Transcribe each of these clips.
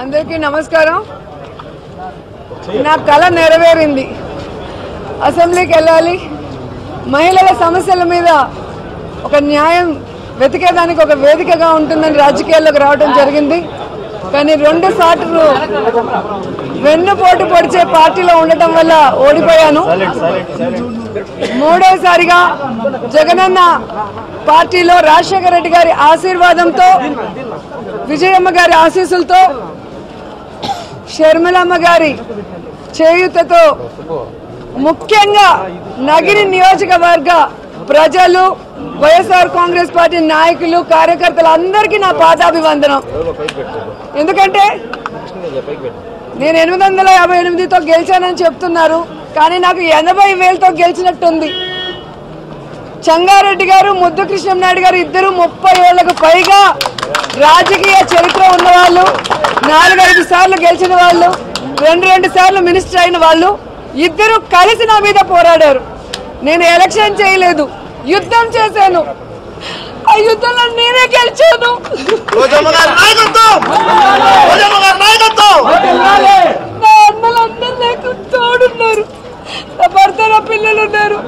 अंदर की नमस्कार ना कल नेरवेरिंदी అసెంబ్లీకి వెళ్ళాలి మహిళల సమస్యల మీద ఒక న్యాయం వెతికేదానికి ఒక వేదికగా ఉంటుందని రాజకీయాల్లోకి రావడం జరిగింది కానీ రెండు సార్లు వెన్నుపోటు పొడిచే పార్టీలో ఉండటం వల్ల ఓడిపోయాను మూడోసారిగా జగనన్న పార్టీలో రాజశేఖర్ రెడ్డి గారి ఆశీర్వాదంతో విజయమ్మ గారి ఆశీస్సులతో శర్మిలమ్మ గారి చేయూతతో ముఖ్యంగా నగిరి నియోజకవర్గ ప్రజలు వైఎస్ఆర్ కాంగ్రెస్ పార్టీ నాయకులు కార్యకర్తలందరికీ నా పాదాభివందనం ఎందుకంటే నేను 858 తో గెలిచానని చెప్తున్నారు కానీ నాకు 80,000 తో గెలిచినట్టుంది చంగారెడ్డి గారు ముద్దు కృష్ణనాయుడు గారు ఇద్దరు 30 ఏళ్లకు పైగా రాజకీయ చరిత్ర ఉన్నవాళ్ళు 4-5 సార్లు గెలిచిన వాళ్ళు 2-2 సార్లు మినిస్టర్ అయిన వాళ్ళు ఇద్దరు కలిసి నా మీద పోరాడారు నేను ఎలక్షన్ చేయలేదు యుద్ధం చేశాను ఆ యుద్ధంలో నేనే గెలిచాను రోజమగారి నాయకత్వం రోజమగారి నాయకత్వం నా అన్నలందరూ నాకు తోడున్నారు నా భర్త నా పిల్లలు ఉన్నారు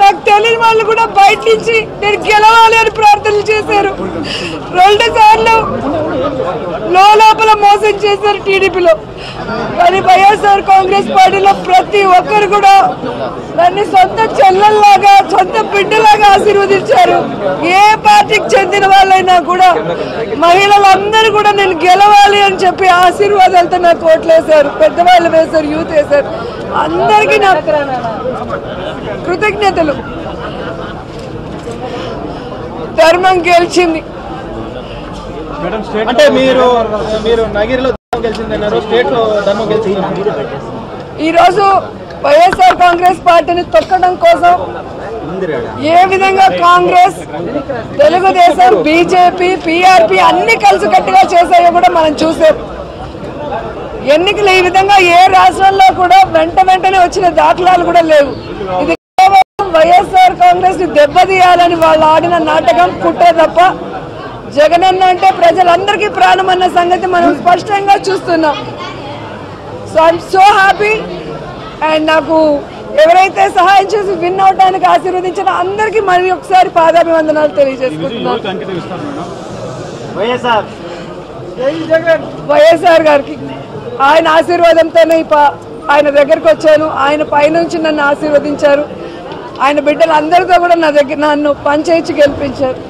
నాకు తెలియని వాళ్ళు కూడా బయట నుంచి నేను గెలవాలి అని ప్రార్థనలు చేశారు 2 సార్లు లోపల మోసం చేశారు టీడీపీలో కానీ వైఎస్ఆర్ కాంగ్రెస్ పార్టీలో ప్రతి ఒక్కరు కూడా నన్ను సొంత చెల్లెల్లాగా సొంత బిడ్డలాగా ఆశీర్వదించారు ఏ పార్టీకి చెందిన వాళ్ళైనా కూడా మహిళలందరూ కూడా నేను గెలవాలి అని చెప్పి ఆశీర్వాదాలతో నాకు ఓట్లేశారు పెద్దవాళ్ళు వేశారు యూత్ వేశారు అందరికీ నా కృతజ్ఞతలు ధర్మం గెలిచింది ఈరోజు వైఎస్ఆర్ కాంగ్రెస్ పార్టీని తొక్కడం కోసం ఏ విధంగా కాంగ్రెస్ తెలుగుదేశం బీజేపీ పీఆర్పీ అన్ని కలిసికట్టుగా చేశాయో కూడా మనం చూసాం ఎన్నికలు ఈ విధంగా ఏ రాష్ట్రంలో కూడా వెంటనే వచ్చిన దాఖలాలు కూడా లేవు ఇది వైఎస్ఆర్ కాంగ్రెస్ ని దెబ్బతీయాలని వాళ్ళు ఆడిన నాటకం కుట్ర తప్ప జగనన్న అంటే ప్రజలందరికీ ప్రాణం అన్న సంగతి మనం స్పష్టంగా చూస్తున్నాం so I'm so happy and నాకు ఎవరైతే సహాయం చేసి విన్ అవడానికి ఆశీర్వదించిన అందరికీ మళ్ళీ ఒకసారి పాదాభివందనాలు తెలియజేసుకుంటున్నాను వైఎస్ఆర్ గారికి ఆయన ఆశీర్వాదంతోనే ఆయన దగ్గరకు వచ్చాను ఆయన పైనుంచి నన్ను ఆశీర్వదించారు ఆయన బిడ్డలందరితో కూడా నన్ను పంచాయితీ గెలిపించారు